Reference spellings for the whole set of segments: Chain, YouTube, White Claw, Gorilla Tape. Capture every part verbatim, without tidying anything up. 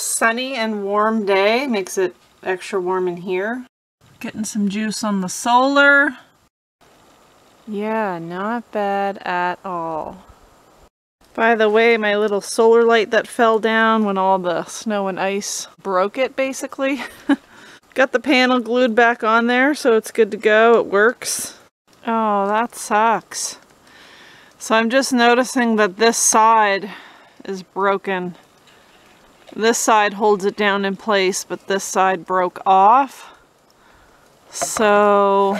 sunny and warm day. Makes it extra warm in here. Getting some juice on the solar. Yeah, not bad at all. By the way, my little solar light that fell down when all the snow and ice broke it, basically. Got the panel glued back on there, so it's good to go. It works. Oh, that sucks. So I'm just noticing that this side is broken. This side holds it down in place, but this side broke off. So...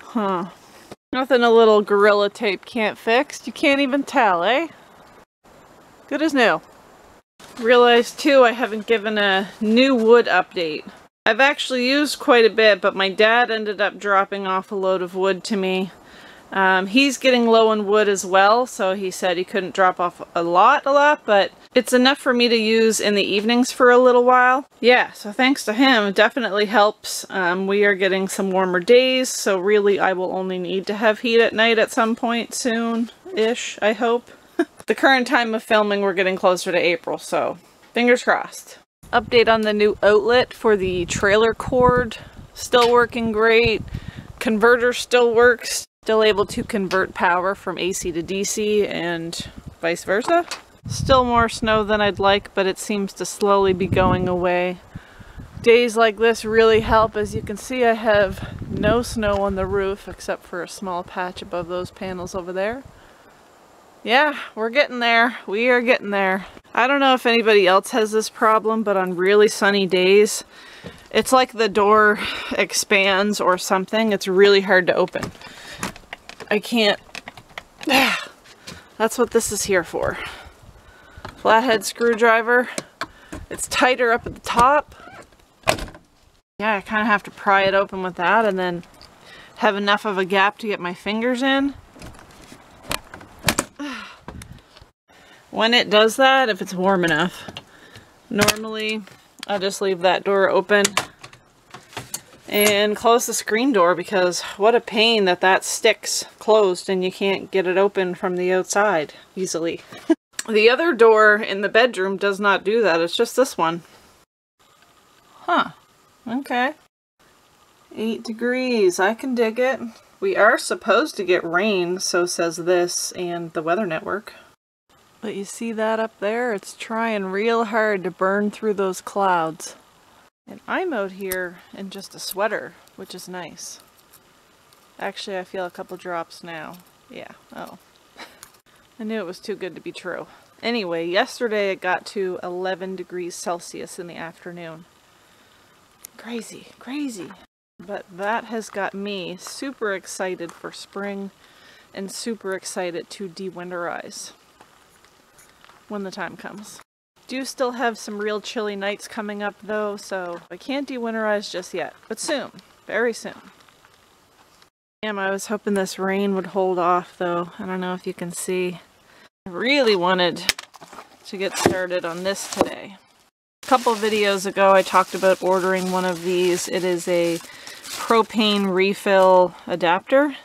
Huh. Nothing a little Gorilla Tape can't fix. You can't even tell, eh? Good as new. Realized too I haven't given a new wood update. I've actually used quite a bit, but my dad ended up dropping off a load of wood to me. Um, he's getting low on wood as well, so he said he couldn't drop off a lot, a lot, but it's enough for me to use in the evenings for a little while. Yeah, so thanks to him, it definitely helps. Um, we are getting some warmer days, so really I will only need to have heat at night at some point soon-ish, I hope. The current time of filming, we're getting closer to April, so fingers crossed. Update on the new outlet for the trailer cord. Still working great. Converter still works. Still able to convert power from A C to D C and vice versa. Still more snow than I'd like, but it seems to slowly be going away. Days like this really help. As you can see, I have no snow on the roof except for a small patch above those panels over there. Yeah, we're getting there. We are getting there. I don't know if anybody else has this problem, but on really sunny days, it's like the door expands or something. It's really hard to open. I can't. That's what this is here for. Flathead screwdriver. It's tighter up at the top. Yeah, I kind of have to pry it open with that and then have enough of a gap to get my fingers in. When it does that, if it's warm enough, normally I'll just leave that door open and close the screen door, because what a pain that that sticks closed and you can't get it open from the outside easily. The other door in the bedroom does not do that, it's just this one. Huh, okay. Eight degrees, I can dig it. We are supposed to get rain, so says this and the Weather Network. But you see that up there? It's trying real hard to burn through those clouds. And I'm out here in just a sweater, which is nice. Actually, I feel a couple drops now. Yeah, oh. I knew it was too good to be true. Anyway, yesterday it got to eleven degrees Celsius in the afternoon. Crazy, crazy. But that has got me super excited for spring and super excited to de-winterize when the time comes. Do still have some real chilly nights coming up though, so I can't de-winterize just yet, but soon, very soon. Damn, I was hoping this rain would hold off though. I don't know if you can see. I really wanted to get started on this today. A couple videos ago I talked about ordering one of these. It is a propane refill adapter.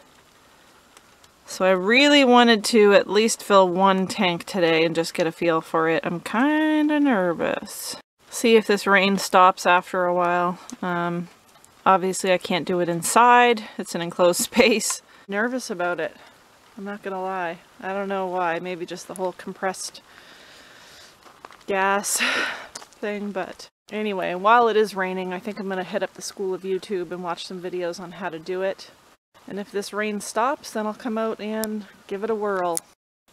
So I really wanted to at least fill one tank today and just get a feel for it. I'm kind of nervous. See if this rain stops after a while. Um, obviously I can't do it inside. It's an enclosed space. Nervous about it. I'm not gonna lie. I don't know why. Maybe just the whole compressed gas thing, but anyway, while it is raining, I think I'm gonna head up the school of YouTube and watch some videos on how to do it. And if this rain stops, then I'll come out and give it a whirl.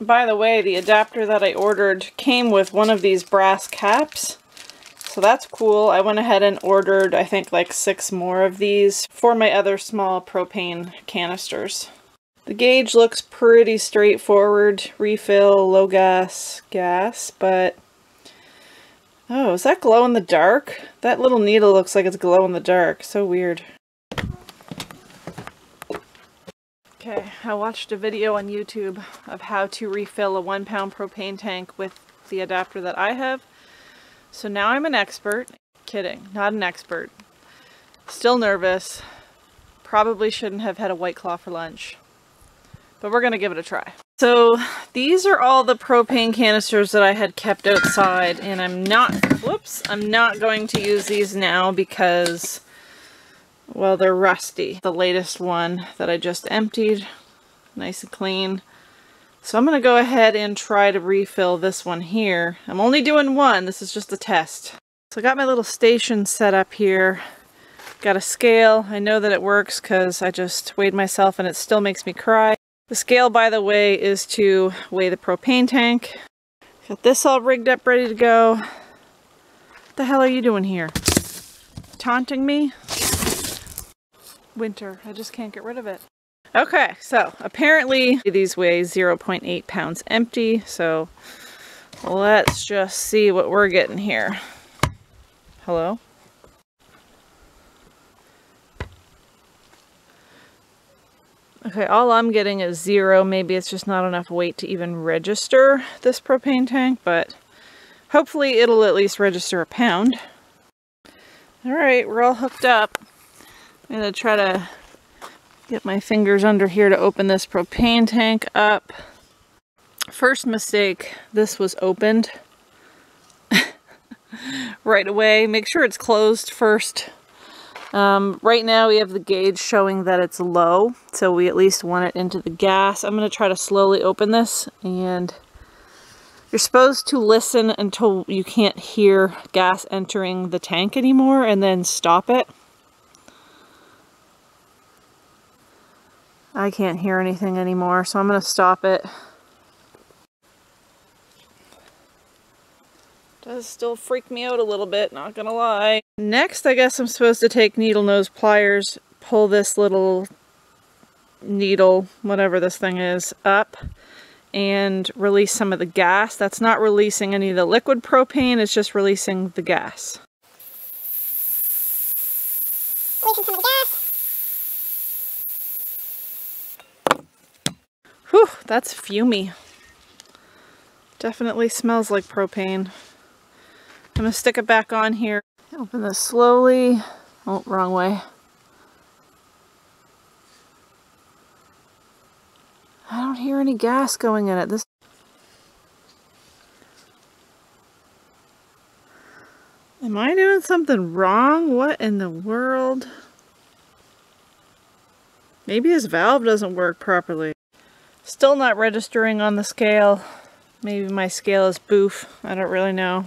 By the way, the adapter that I ordered came with one of these brass caps, so that's cool. I went ahead and ordered, I think, like six more of these for my other small propane canisters. The gauge looks pretty straightforward. Refill, low gas, gas, but... Oh, is that glow in the dark? That little needle looks like it's glow in the dark. So weird. Okay, I watched a video on YouTube of how to refill a one pound propane tank with the adapter that I have. So now I'm an expert. Kidding, not an expert. Still nervous. Probably shouldn't have had a White Claw for lunch. But we're gonna give it a try. So these are all the propane canisters that I had kept outside, and I'm not, whoops, I'm not going to use these now because, well, they're rusty. The latest one that I just emptied, nice and clean. So I'm going to go ahead and try to refill this one here. I'm only doing one. This is just a test. So I got my little station set up here. Got a scale. I know that it works because I just weighed myself and it still makes me cry. The scale, by the way, is to weigh the propane tank. Got this all rigged up, ready to go. What the hell are you doing here? Taunting me? Winter. I just can't get rid of it. Okay, so apparently these weigh zero point eight pounds empty, so let's just see what we're getting here. Hello? Okay, all I'm getting is zero. Maybe it's just not enough weight to even register this propane tank, but hopefully it'll at least register a pound. All right, we're all hooked up. I'm gonna try to get my fingers under here to open this propane tank up. First mistake, this was opened right away. Make sure it's closed first. Um, right now we have the gauge showing that it's low, so we at least want it into the gas. I'm going to try to slowly open this, and you're supposed to listen until you can't hear gas entering the tank anymore and then stop it. I can't hear anything anymore, so I'm going to stop it. Does still freak me out a little bit, not going to lie. Next, I guess I'm supposed to take needle nose pliers, pull this little needle, whatever this thing is, up and release some of the gas. That's not releasing any of the liquid propane, it's just releasing the gas. Releasing some of the gas. Whew, that's fumy. Definitely smells like propane. I'm gonna stick it back on here. Open this slowly. Oh, wrong way. I don't hear any gas going in it. This. Am I doing something wrong? What in the world? Maybe this valve doesn't work properly. Still not registering on the scale. Maybe my scale is boof. I don't really know.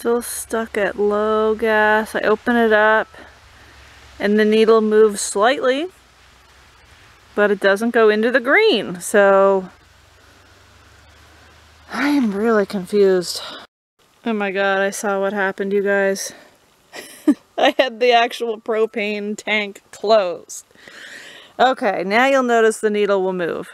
Still stuck at low gas. I open it up and the needle moves slightly, but it doesn't go into the green. So I am really confused. Oh my god, I saw what happened, you guys. I had the actual propane tank closed. Okay, now you'll notice the needle will move.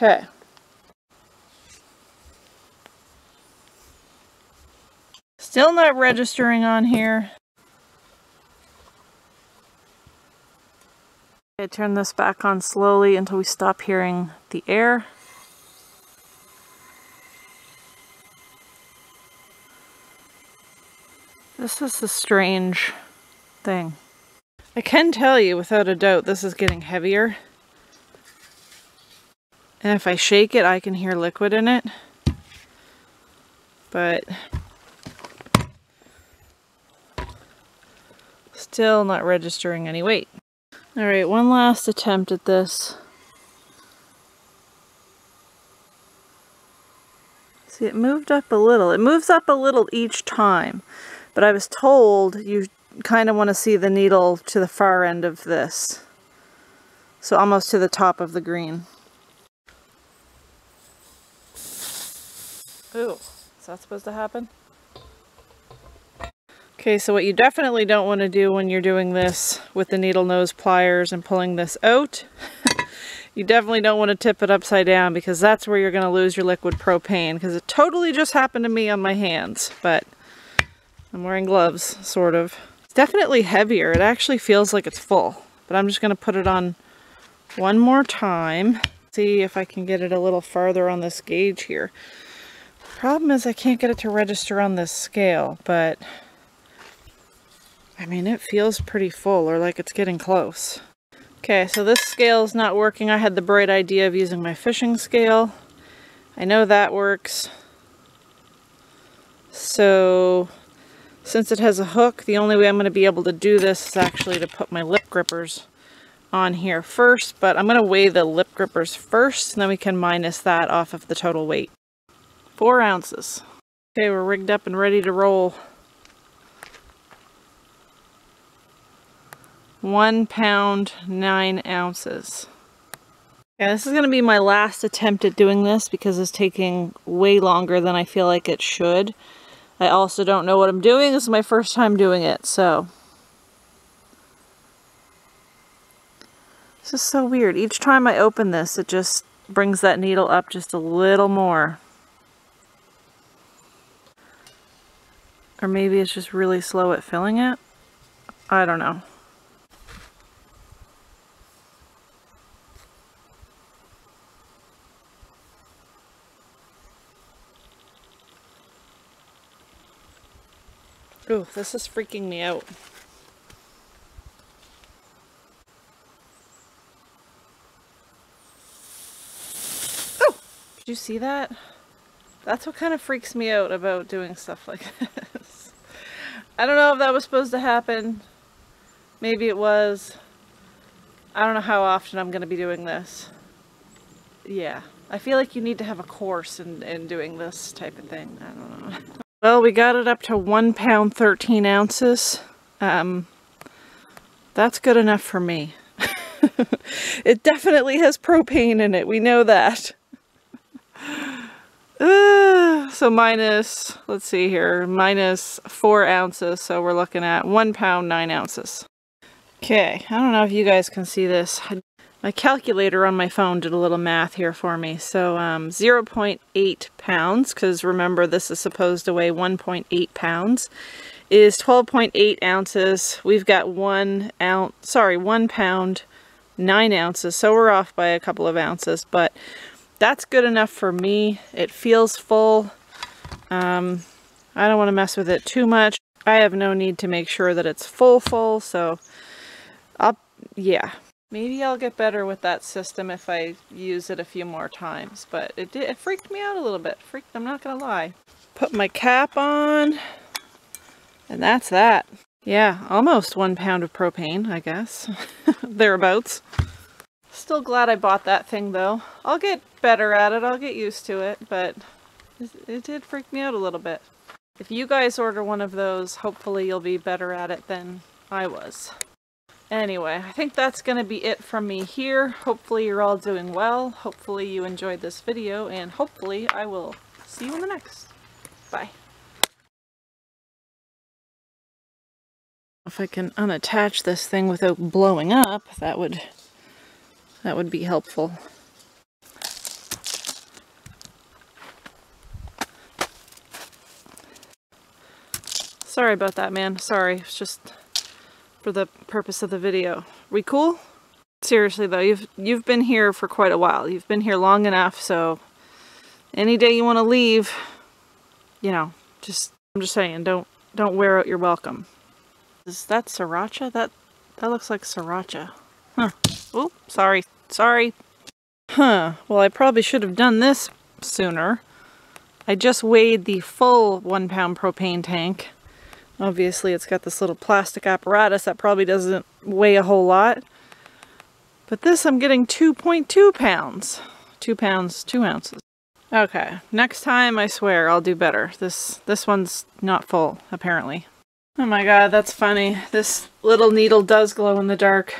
Okay. Still not registering on here. I turn this back on slowly until we stop hearing the air. This is a strange thing. I can tell you without a doubt this is getting heavier. And if I shake it, I can hear liquid in it. But still not registering any weight. Alright, one last attempt at this. See, it moved up a little. It moves up a little each time, but I was told you kind of want to see the needle to the far end of this. So almost to the top of the green. Ooh, is that supposed to happen? Okay, so what you definitely don't want to do when you're doing this with the needle nose pliers and pulling this out, you definitely don't want to tip it upside down because that's where you're going to lose your liquid propane, because it totally just happened to me on my hands, but I'm wearing gloves, sort of. definitely heavier. It actually feels like it's full, but I'm just going to put it on one more time. See if I can get it a little farther on this gauge here. The problem is I can't get it to register on this scale, but I mean, it feels pretty full, or like it's getting close. Okay, so this scale is not working. I had the bright idea of using my fishing scale. I know that works. So since it has a hook, the only way I'm going to be able to do this is actually to put my lip grippers on here first, but I'm going to weigh the lip grippers first, and then we can minus that off of the total weight. Four ounces. Okay, we're rigged up and ready to roll. One pound, nine ounces. Yeah, this is going to be my last attempt at doing this because it's taking way longer than I feel like it should. I also don't know what I'm doing. This is my first time doing it, so. This is so weird. Each time I open this, it just brings that needle up just a little more. Or maybe it's just really slow at filling it. I don't know. Ooh, this is freaking me out. Oh! Did you see that? That's what kind of freaks me out about doing stuff like this. I don't know if that was supposed to happen. Maybe it was. I don't know how often I'm going to be doing this. Yeah. I feel like you need to have a course in, in doing this type of thing. I don't know. Well, we got it up to one pound thirteen ounces. Um, that's good enough for me. It definitely has propane in it, we know that. Uh, so minus, let's see here, minus four ounces, so we're looking at one pound, nine ounces. Okay, I don't know if you guys can see this. My calculator on my phone did a little math here for me. So um, zero point eight pounds, because remember this is supposed to weigh one point eight pounds, is twelve point eight ounces. We've got one ounce, sorry, one pound, nine ounces. So we're off by a couple of ounces, but that's good enough for me. It feels full. Um, I don't want to mess with it too much. I have no need to make sure that it's full full. So, I'll, yeah. Maybe I'll get better with that system if I use it a few more times, but it did, it freaked me out a little bit. Freaked, I'm not gonna lie. Put my cap on, and that's that. Yeah, almost one pound of propane, I guess. Thereabouts. Still glad I bought that thing, though. I'll get better at it, I'll get used to it, but it did freak me out a little bit. If you guys order one of those, hopefully you'll be better at it than I was. Anyway, I think that's going to be it from me here. Hopefully you're all doing well. Hopefully you enjoyed this video, and hopefully I will see you in the next. Bye. If I can unattach this thing without blowing up, that would that would be helpful. Sorry about that, man. Sorry. It's just for the purpose of the video. We cool? Seriously though, you've you've been here for quite a while. You've been here long enough, so any day you want to leave, you know, just I'm just saying, don't don't wear out your welcome. Is that sriracha? That that looks like sriracha. Huh. Oh, sorry. Sorry. Huh. Well, I probably should have done this sooner. I just weighed the full one pound propane tank. Obviously, it's got this little plastic apparatus that probably doesn't weigh a whole lot. But this, I'm getting two point two pounds. Two pounds, two ounces. Okay, next time, I swear, I'll do better. This this one's not full, apparently. Oh my god, that's funny. This little needle does glow in the dark.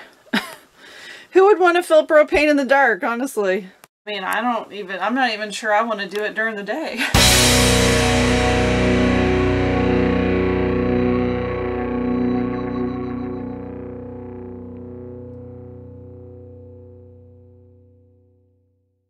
Who would want to fill propane in the dark, honestly? I mean, I don't even, I'm not even sure I want to do it during the day.